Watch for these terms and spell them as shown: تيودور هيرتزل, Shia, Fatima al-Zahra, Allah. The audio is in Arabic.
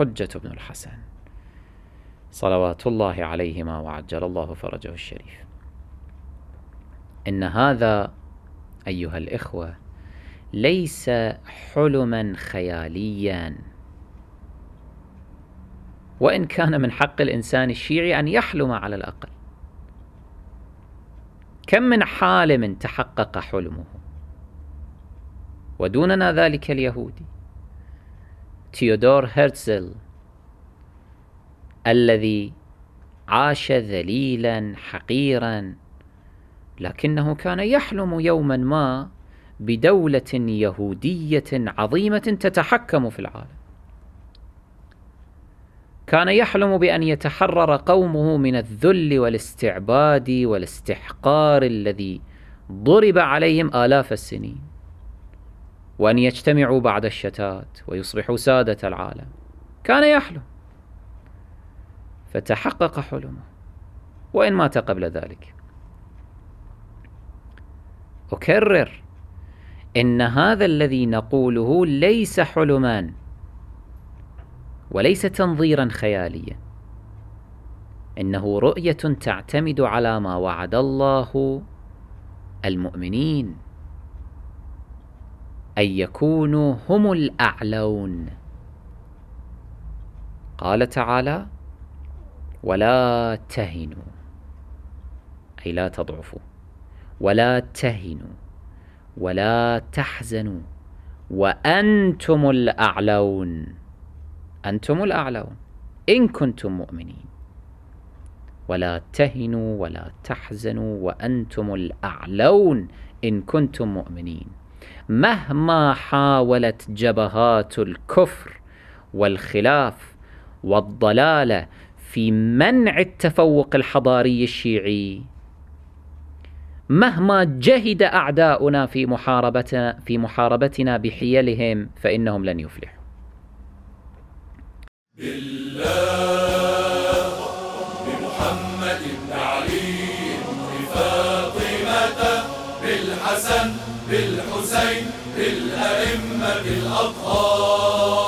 الحجة بن الحسن صلوات الله عليهما وعجل الله فرجه الشريف. إن هذا أيها الإخوة ليس حلما خياليا، وإن كان من حق الإنسان الشيعي أن يحلم على الأقل. كم من حالم تحقق حلمه، ودوننا ذلك اليهودي تيودور هيرتزل الذي عاش ذليلا حقيرا، لكنه كان يحلم يوما ما بدولة يهودية عظيمة تتحكم في العالم. كان يحلم بأن يتحرر قومه من الذل والاستعباد والاستحقار الذي ضرب عليهم آلاف السنين، وأن يجتمعوا بعد الشتات ويصبحوا سادة العالم. كان يحلم فتحقق حلمه وإن مات قبل ذلك. أكرر، إن هذا الذي نقوله ليس حلما وليس تنظيرا خياليا، إنه رؤية تعتمد على ما وعد الله المؤمنين أن يكونوا هم الأعلون. قال تعالى: ولا تهنوا، أي لا تضعفوا، ولا تهنوا ولا تحزنوا وأنتم الأعلون، أنتم الأعلون إن كنتم مؤمنين. ولا تهنوا ولا تحزنوا وأنتم الأعلون إن كنتم مؤمنين. مهما حاولت جبهات الكفر والخلاف والضلالة في منع التفوق الحضاري الشيعي، مهما جهد أعداؤنا في محاربتنا بحيلهم، فإنهم لن يفلحوا. بالله بمحمد بن علي بفاطمة بالحسن بالحسين بالأئمة الأطهار.